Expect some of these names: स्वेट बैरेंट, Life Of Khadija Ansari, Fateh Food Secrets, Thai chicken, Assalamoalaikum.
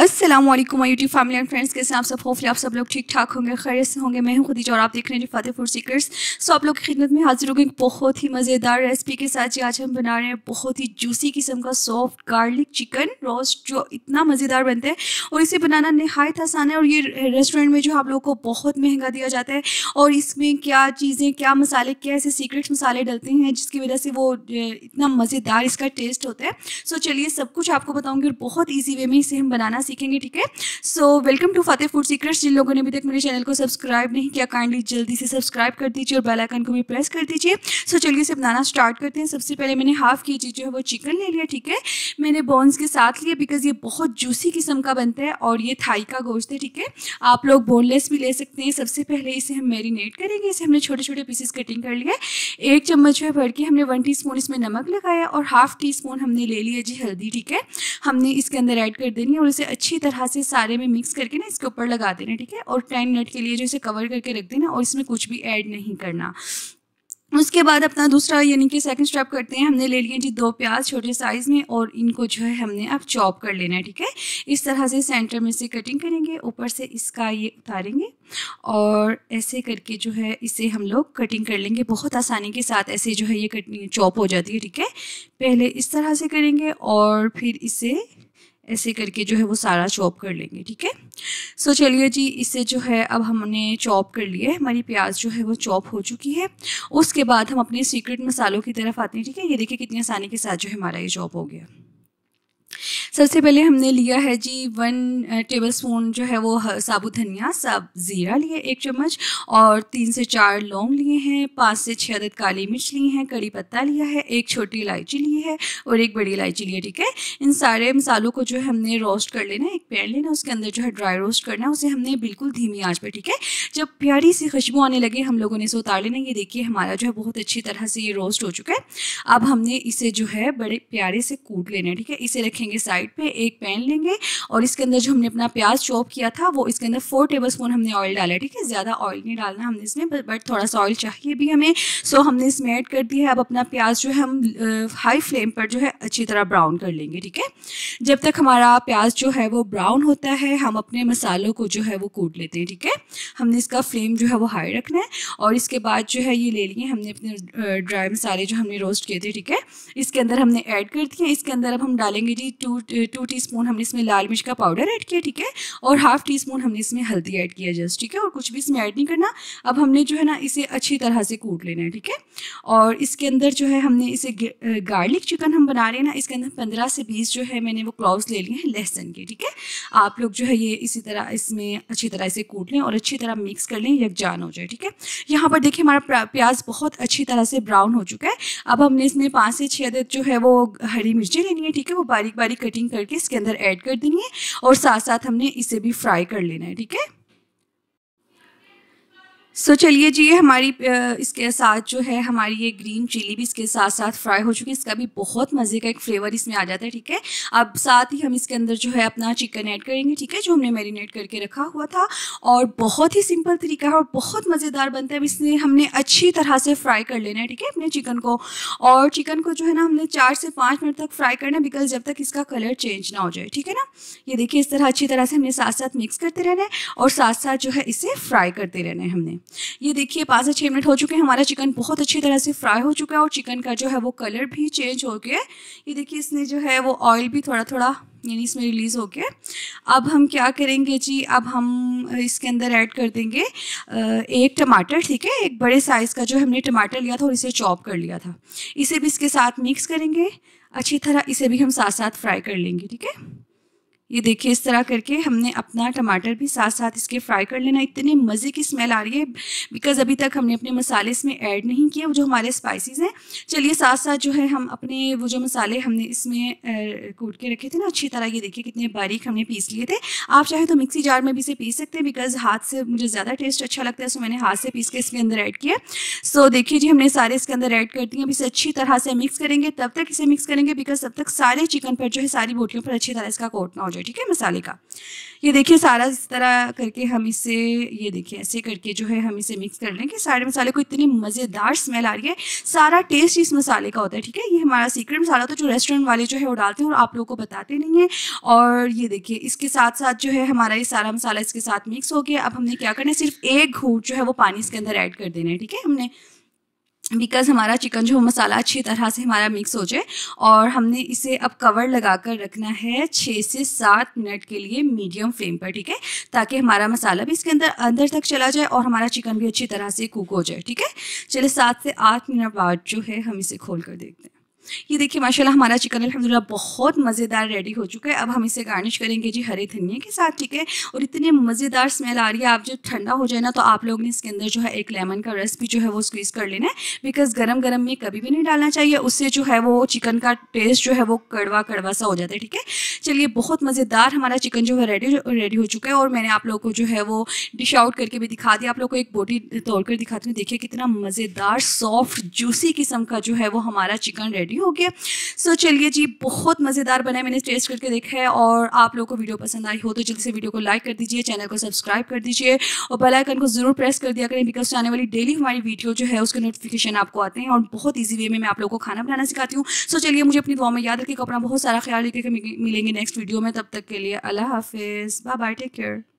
अस्सलाम वालेकुम YouTube family and friends, कैसे हैं आप सब? होपफुली आप सब लोग ठीक ठाक होंगे, खैरियत से होंगे। मैं हूं खुदीजा और आप देख रहे हैं फतेह फूड सीक्रेट्स। सो आप लोग की खिदमत में हाजिर हो गई बहुत ही मज़ेदार रेसिपी के साथ। जी आज हम बना रहे हैं बहुत ही जूसी किस्म का सॉफ्ट गार्लिक चिकन रोस्ट, जो इतना मज़ेदार बनता है और इसे बनाना नहायत आसान है। और ये रेस्टोरेंट में जो आप लोगों को बहुत महंगा दिया जाता है, और इसमें क्या चीज़ें, क्या मसाले, क्या ऐसे सीक्रेट मसाले डलते हैं जिसकी वजह से वो इतना मज़ेदार इसका टेस्ट होता है। सो चलिए सब कुछ आपको बताऊँगी और बहुत ईजी वे में इसे हम बनाना सीखेंगे, ठीक है? So welcome to Fateh food secrets. जिन लोगों ने अभी तक मेरे चैनल को सब्सक्राइब नहीं किया, काइंडली जल्दी से सब्सक्राइब कर दीजिए और बेल आइकन को भी प्रेस कर दीजिए। सो चलिए इसे बनाना स्टार्ट करते हैं। सबसे पहले मैंने हाफ के जी जो है वो चिकन ले लिया, ठीक है? मैंने बोन्स के साथ लिया बिकॉज ये बहुत जूसी किस्म का बनता है और ये थाई का गोश्त है, ठीक है? आप लोग बोनलेस भी ले सकते हैं। सबसे पहले इसे हम मैरिनेट करेंगे। इसे हमने छोटे छोटे पीसेस कटिंग कर लिया। एक चम्मच में भर के हमने 1 टीस्पून इसमें नमक लगाया और हाफ टी स्पून हमने ले लिया जी हल्दी, ठीक है? हमने इसके अंदर ऐड कर देनी है और इसे अच्छी तरह से सारे में मिक्स करके ना इसके ऊपर लगा देना, ठीक है? और 10 मिनट के लिए जो इसे कवर करके रख देना और इसमें कुछ भी ऐड नहीं करना। उसके बाद अपना दूसरा यानी कि सेकंड स्टेप करते हैं। हमने ले लिए जी 2 प्याज छोटे साइज़ में और इनको जो है हमने अब चॉप कर लेना है, ठीक है? इस तरह से सेंटर में से कटिंग करेंगे, ऊपर से इसका ये उतारेंगे और ऐसे करके जो है इसे हम लोग कटिंग कर लेंगे बहुत आसानी के साथ। ऐसे जो है ये कटिंग चॉप हो जाती है, ठीक है? पहले इस तरह से करेंगे और फिर इसे ऐसे करके जो है वो सारा चॉप कर लेंगे, ठीक है? सो चलिए जी इसे जो है अब हमने चॉप कर लिए। हमारी प्याज जो है वो चॉप हो चुकी है। उसके बाद हम अपने सीक्रेट मसालों की तरफ आते हैं, ठीक है? ये देखिए कितनी आसानी के साथ जो है हमारा ये चॉप हो गया। सबसे पहले हमने लिया है जी 1 टेबलस्पून जो है वो साबुत धनिया, ज़ीरा लिए 1 चम्मच और 3 से 4 लौंग लिए हैं, 5 से 6 अदद काली मिर्च लिए हैं, कड़ी पत्ता लिया है, 1 छोटी इलायची ली है और 1 बड़ी इलायची ली है, ठीक है? इन सारे मसालों को जो है हमने रोस्ट कर लेना है। एक पैन लेना, उसके अंदर जो है ड्राई रोस्ट करना है। उसे हमने बिल्कुल धीमी आँच पर, ठीक है? जब प्यारी सी खुशबू आने लगे हम लोगों ने इसे उतार लेना। ये देखिए हमारा जो है बहुत अच्छी तरह से ये रोस्ट हो चुका है। अब हमने इसे जो है बड़े प्यारे से कूट लेना है, ठीक है? इसे रखेंगे साइड पे। एक पैन लेंगे और इसके अंदर जो हमने अपना प्याज चॉप किया था वो इसके अंदर 4 टेबलस्पून हमने ऑयल डाला है, ठीक है? ज़्यादा ऑयल नहीं डालना हमने इसमें, बट थोड़ा सा ऑयल चाहिए भी हमें। सो हमने इसमें ऐड कर दिया है। अब अपना प्याज जो है हम हाई फ्लेम पर जो है अच्छी तरह ब्राउन कर लेंगे, ठीक है? जब तक हमारा प्याज जो है वो ब्राउन होता है हम अपने मसालों को जो है वो कूट लेते हैं, ठीक है? हमने इसका फ्लेम जो है वो हाई रखना है। और इसके बाद जो है ये ले लिए हमने अपने ड्राई मसाले जो हमने रोस्ट किए थे, ठीक है? इसके अंदर हमने ऐड कर दिए। इसके अंदर अब हम डालेंगे जी 2 टीस्पून हमने इसमें लाल मिर्च का पाउडर ऐड किया, ठीक है? और हाफ टी स्पून हमने इसमें हल्दी ऐड किया जस्ट, ठीक है? और कुछ भी इसमें ऐड नहीं करना। अब हमने जो है ना इसे अच्छी तरह से कूट लेना है, ठीक है? और इसके अंदर जो है हमने इसे गार्लिक चिकन हम बना रहे हैं ना, इसके अंदर 15 से 20 जो है मैंने वो क्लॉव्स ले लिए हैं लहसुन के, ठीक है? आप लोग जो है ये इसी तरह इसमें अच्छी तरह से कूट लें और अच्छी तरह मिक्स कर लें, यकजान हो जाए, ठीक है? यहाँ पर देखिए हमारा प्याज बहुत अच्छी तरह से ब्राउन हो चुका है। अब हमने इसमें 5 से 6 अदद जो है वो हरी मिर्चें लेनी है, ठीक है? वो बारीक बारीक कटिंग करके इसके अंदर ऐड कर देनी है और साथ साथ हमने इसे भी फ्राई कर लेना है, ठीक है? सो चलिए जी हमारी इसके साथ जो है हमारी ये ग्रीन चिली भी इसके साथ साथ फ्राई हो चुकी है। इसका भी बहुत मज़े का एक फ्लेवर इसमें आ जाता है, ठीक है? अब साथ ही हम इसके अंदर जो है अपना चिकन ऐड करेंगे, ठीक है? जो हमने मैरिनेट करके रखा हुआ था। और बहुत ही सिंपल तरीका है और बहुत मज़ेदार बनता है। अब इसमें हमने अच्छी तरह से फ्राई कर लेना है, ठीक है? अपने चिकन को। और चिकन को जो है ना हमने 4 से 5 मिनट तक फ्राई करना है बिकॉज जब तक इसका कलर चेंज ना हो जाए, ठीक है ना? ये देखिए इस तरह अच्छी तरह से हमने साथ साथ मिक्स करते रहना है और साथ साथ जो है इसे फ्राई करते रहना है हमने। ये देखिए 5 से 6 मिनट हो चुके हैं, हमारा चिकन बहुत अच्छी तरह से फ्राई हो चुका है और चिकन का जो है वो कलर भी चेंज हो गया है। ये देखिए इसने जो है वो ऑयल भी थोड़ा थोड़ा यानी इसमें रिलीज़ हो गया। अब हम क्या करेंगे जी, अब हम इसके अंदर ऐड कर देंगे 1 टमाटर, ठीक है? 1 बड़े साइज़ का जो हमने टमाटर लिया था और इसे चॉप कर लिया था, इसे भी इसके साथ मिक्स करेंगे अच्छी तरह। इसे भी हम साथ साथ फ्राई कर लेंगे, ठीक है? ये देखिए इस तरह करके हमने अपना टमाटर भी साथ साथ इसके फ्राई कर लेना। इतने मज़े की स्मेल आ रही है बिकॉज़ अभी तक हमने अपने मसाले इसमें ऐड नहीं किए, वो जो हमारे स्पाइसेस हैं। चलिए साथ साथ जो है हम अपने वो जो मसाले हमने इसमें कूट के रखे थे ना अच्छी तरह, ये देखिए कितने बारीक हमने पीस लिए थे। आप चाहे तो मिक्सी जार में भी इसे पीस सकते हैं बिकॉज़ हाथ से मुझे ज़्यादा टेस्ट अच्छा लगता है, सो मैंने हाथ से पीस के इसके अंदर ऐड किया। सो देखिए जी हमने सारे इसके अंदर ऐड कर दिए। अब इसे अच्छी तरह से मिक्स करेंगे, तब तक इसे मिक्स करेंगे बिकॉज़ तब तक सारे चिकन पर जो है सारी बोटियों पर अच्छी तरह इसका कोट ना हो, ठीक है? मसाले का। ये देखिए सारा इस तरह करके हम इसे, ये देखिए ऐसे करके जो है हम इसे मिक्स कर लेंगे। सारे मसाले को इतनी मज़ेदार स्मेल आ रही है, सारा टेस्ट इस मसाले का होता है। ठीक है, ये हमारा सीक्रेट मसाला तो जो रेस्टोरेंट वाले जो है वो डालते हैं और आप लोगों को बताते नहीं हैं। और ये देखिए इसके साथ साथ जो है हमारा ये सारा मसाला इसके साथ मिक्स हो गया। अब हमने क्या करना है, सिर्फ एक घूंट जो है वो पानी इसके अंदर ऐड कर देना है। ठीक है, हमने बिकॉज हमारा चिकन जो मसाला अच्छी तरह से हमारा मिक्स हो जाए और हमने इसे अब कवर लगाकर रखना है 6 से 7 मिनट के लिए मीडियम फ्लेम पर। ठीक है, ताकि हमारा मसाला भी इसके अंदर तक चला जाए और हमारा चिकन भी अच्छी तरह से कुक हो जाए। ठीक है, चलिए 7 से 8 मिनट बाद जो है हम इसे खोल कर देखते हैं। ये देखिए माशाल्लाह हमारा चिकन अल्हम्दुलिल्लाह बहुत मज़ेदार रेडी हो चुका है। अब हम इसे गार्निश करेंगे जी हरे धनिए के साथ। ठीक है, और इतने मज़ेदार स्मेल आ रही है। आप जब ठंडा हो जाए ना तो आप लोग ने इसके अंदर जो है एक लेमन का रस भी जो है वो स्क्वीज़ कर लेना है, बिकॉज़ गरम गरम में कभी भी नहीं डालना चाहिए, उससे जो है वो चिकन का टेस्ट जो है वो कड़वा कड़वा सा हो जाता है। ठीक है, चलिए बहुत मज़ेदार हमारा चिकन जो है रेडी हो चुका है और मैंने आप लोगों को जो है वो डिश आउट करके भी दिखा दिया। आप लोग को एक बोटी तोड़ कर दिखाती हूँ। देखिए कितना मज़ेदार सॉफ्ट जूसी किस्म का जो है वो हमारा चिकन रेडी हो गया। सो चलिए जी बहुत मज़ेदार बना है, मैंने टेस्ट करके देखा है। और आप लोगों को वीडियो पसंद आई हो तो जल्दी से वीडियो को लाइक कर दीजिए, चैनल को सब्सक्राइब कर दीजिए और बेल आइकन को ज़रूर प्रेस कर दिया करें, बिकॉज आने वाली डेली हमारी वीडियो जो है उसके नोटिफिकेशन आपको आते हैं और बहुत ईजी वे में मैं आप लोगों को खाना बनाना सिखाती हूँ। सो चलिए मुझे अपनी दुआ में याद रखिएगा, अपना बहुत सारा ख्याल रखिएगा। मिलेंगे नेक्स्ट वीडियो में, तब तक के लिए अल्लाह हाफिज़, बाय बाय, टेक केयर।